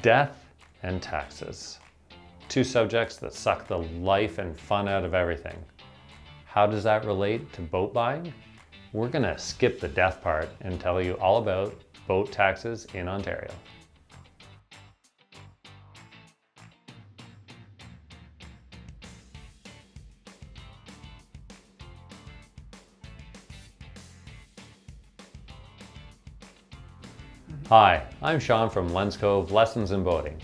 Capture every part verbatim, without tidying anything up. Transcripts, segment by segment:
death and taxes. Two subjects that suck the life and fun out of everything. How does that relate to boat buying? We're gonna skip the death part and tell you all about boat taxes in Ontario. Hi, I'm Sean from Lens Cove Lessons in Boating.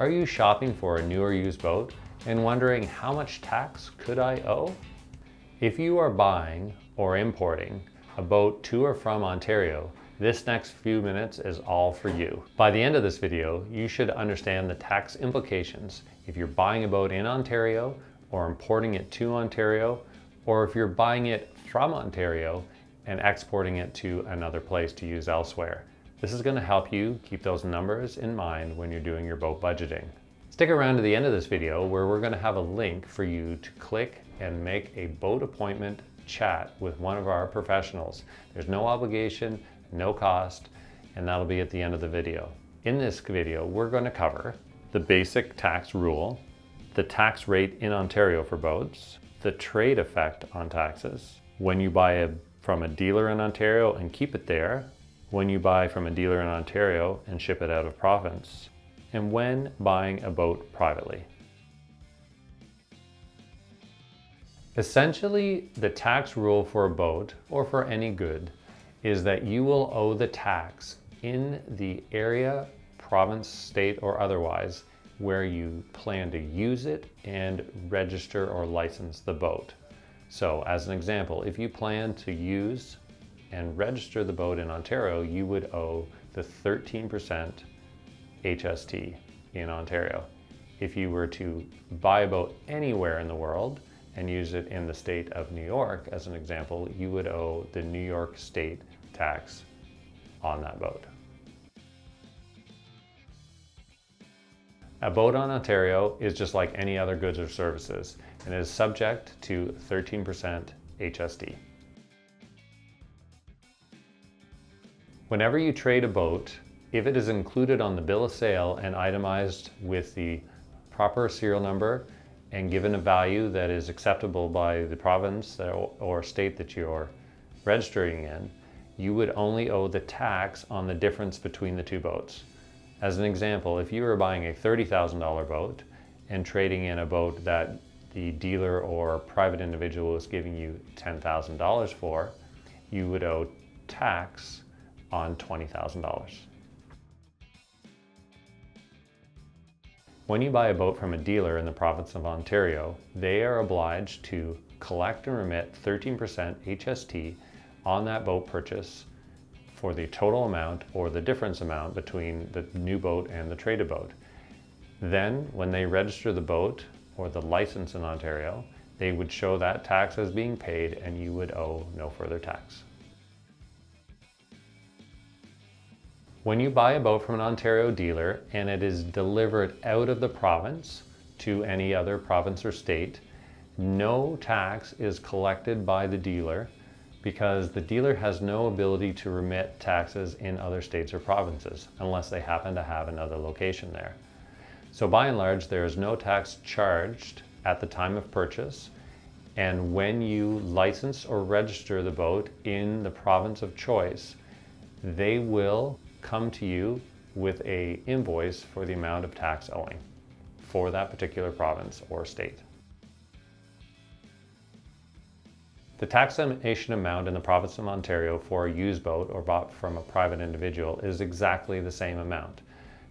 Are you shopping for a new or used boat and wondering how much tax could I owe? If you are buying or importing a boat to or from Ontario, this next few minutes is all for you. By the end of this video, you should understand the tax implications if you're buying a boat in Ontario or importing it to Ontario, or if you're buying it from Ontario and exporting it to another place to use elsewhere. This is going to help you keep those numbers in mind when you're doing your boat budgeting. Stick around to the end of this video where we're going to have a link for you to click and make a boat appointment chat with one of our professionals. There's no obligation, no cost, and that'll be at the end of the video. In this video, we're going to cover the basic tax rule, the tax rate in Ontario for boats, the trade effect on taxes, when you buy a, from a dealer in Ontario and keep it there, when you buy from a dealer in Ontario and ship it out of province, and when buying a boat privately. Essentially, the tax rule for a boat or for any good is that you will owe the tax in the area, province, state, or otherwise where you plan to use it and register or license the boat. So as an example, if you plan to use and register the boat in Ontario, you would owe the thirteen percent H S T in Ontario. If you were to buy a boat anywhere in the world and use it in the state of New York, as an example, you would owe the New York state tax on that boat. A boat on Ontario is just like any other goods or services and is subject to thirteen percent H S T. Whenever you trade a boat, if it is included on the bill of sale and itemized with the proper serial number and given a value that is acceptable by the province or state that you're registering in, you would only owe the tax on the difference between the two boats. As an example, if you were buying a thirty thousand dollar boat and trading in a boat that the dealer or private individual was giving you ten thousand dollars for, you would owe tax on twenty thousand dollars. When you buy a boat from a dealer in the province of Ontario, they are obliged to collect and remit thirteen percent H S T on that boat purchase for the total amount or the difference amount between the new boat and the traded boat. Then, when they register the boat or the license in Ontario, they would show that tax as being paid and you would owe no further tax. When you buy a boat from an Ontario dealer and it is delivered out of the province to any other province or state, no tax is collected by the dealer because the dealer has no ability to remit taxes in other states or provinces unless they happen to have another location there. So by and large, there is no tax charged at the time of purchase, and when you license or register the boat in the province of choice, they will come to you with an invoice for the amount of tax owing for that particular province or state. The taxation amount in the province of Ontario for a used boat or bought from a private individual is exactly the same amount.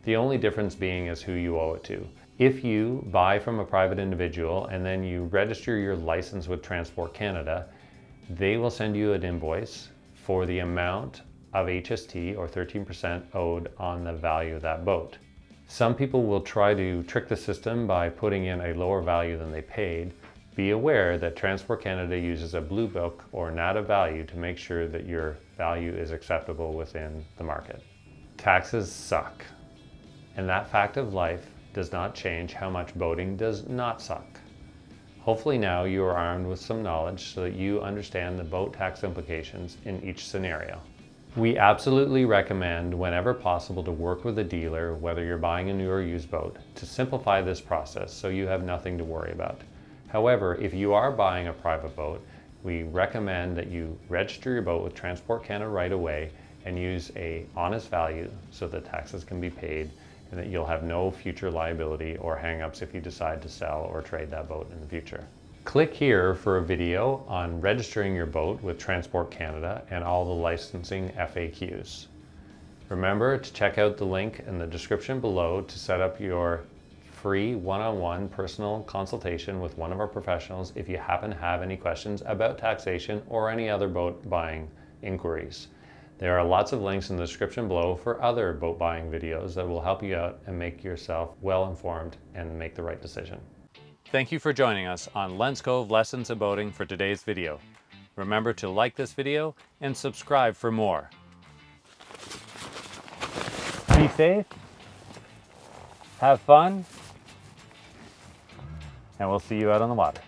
The only difference being is who you owe it to. If you buy from a private individual and then you register your license with Transport Canada, they will send you an invoice for the amount of H S T or thirteen percent owed on the value of that boat. Some people will try to trick the system by putting in a lower value than they paid. Be aware that Transport Canada uses a blue book or NADA value to make sure that your value is acceptable within the market. Taxes suck, and that fact of life does not change how much boating does not suck. Hopefully now you are armed with some knowledge so that you understand the boat tax implications in each scenario. We absolutely recommend, whenever possible, to work with a dealer, whether you're buying a new or used boat, to simplify this process so you have nothing to worry about. However, if you are buying a private boat, we recommend that you register your boat with Transport Canada right away and use a honest value so that taxes can be paid and that you'll have no future liability or hang-ups if you decide to sell or trade that boat in the future. Click here for a video on registering your boat with Transport Canada and all the licensing F A Qs. Remember to check out the link in the description below to set up your free one-on-one personal consultation with one of our professionals if you happen to have any questions about taxation or any other boat buying inquiries. There are lots of links in the description below for other boat buying videos that will help you out and make yourself well-informed and make the right decision. Thank you for joining us on Lens Cove Lessons in Boating for today's video. Remember to like this video and subscribe for more. Be safe, have fun, and we'll see you out on the water.